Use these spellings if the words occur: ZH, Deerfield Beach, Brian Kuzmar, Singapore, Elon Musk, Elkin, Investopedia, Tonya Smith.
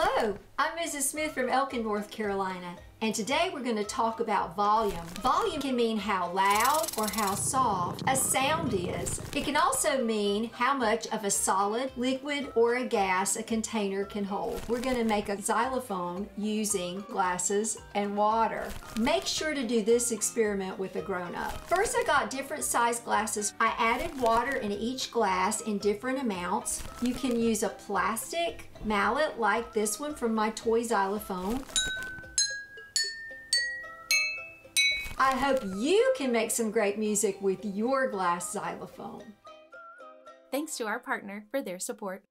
Hello, I'm Mrs. Smith from Elkin, North Carolina, and today we're going to talk about volume. Volume can mean how loud or how soft a sound is. It can also mean how much of a solid, liquid, or a gas a container can hold. We're going to make a xylophone using glasses and water. Make sure to do this experiment with a grown-up. First, I got different size glasses. I added water in each glass in different amounts. You can use a plastic mallet like this one from my toy xylophone. I hope you can make some great music with your glass xylophone. Thanks to our partner for their support.